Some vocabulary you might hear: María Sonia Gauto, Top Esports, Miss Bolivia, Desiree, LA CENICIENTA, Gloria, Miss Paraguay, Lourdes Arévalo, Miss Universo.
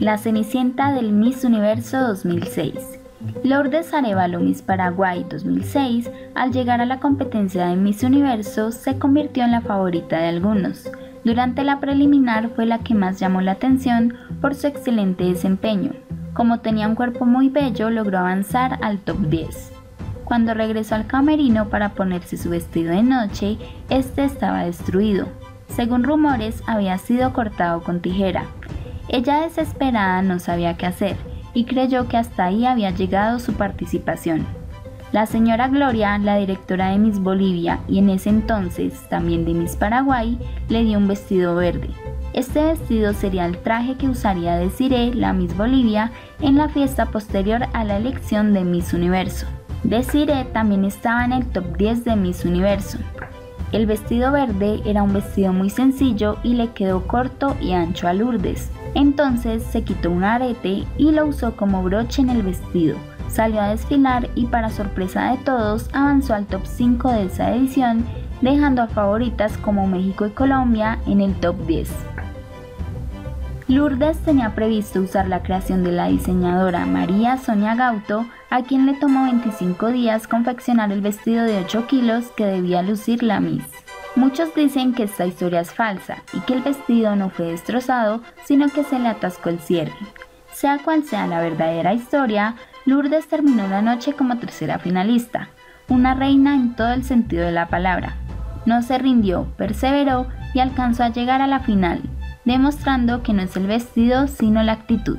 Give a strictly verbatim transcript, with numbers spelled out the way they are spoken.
la Cenicienta del Miss Universo dos mil seis. Lourdes Arévalo, Miss Paraguay dos mil seis, al llegar a la competencia de Miss Universo, se convirtió en la favorita de algunos. Durante la preliminar fue la que más llamó la atención por su excelente desempeño. Como tenía un cuerpo muy bello, logró avanzar al top diez. Cuando regresó al camerino para ponerse su vestido de noche, este estaba destruido. Según rumores, había sido cortado con tijera. Ella, desesperada, no sabía qué hacer y creyó que hasta ahí había llegado su participación. La señora Gloria, la directora de Miss Bolivia y en ese entonces también de Miss Paraguay, le dio un vestido verde. Este vestido sería el traje que usaría Desiree, la Miss Bolivia, en la fiesta posterior a la elección de Miss Universo. Desiree también estaba en el top diez de Miss Universo. El vestido verde era un vestido muy sencillo y le quedó corto y ancho a Lourdes. Entonces se quitó un arete y lo usó como broche en el vestido. Salió a desfilar y, para sorpresa de todos, avanzó al top cinco de esa edición, dejando a favoritas como México y Colombia en el top diez. Lourdes tenía previsto usar la creación de la diseñadora María Sonia Gauto, a quien le tomó veinticinco días confeccionar el vestido de ocho kilos que debía lucir la Miss. Muchos dicen que esta historia es falsa y que el vestido no fue destrozado, sino que se le atascó el cierre. Sea cual sea la verdadera historia, Lourdes terminó la noche como tercera finalista, una reina en todo el sentido de la palabra. No se rindió, perseveró y alcanzó a llegar a la final, demostrando que no es el vestido sino la actitud.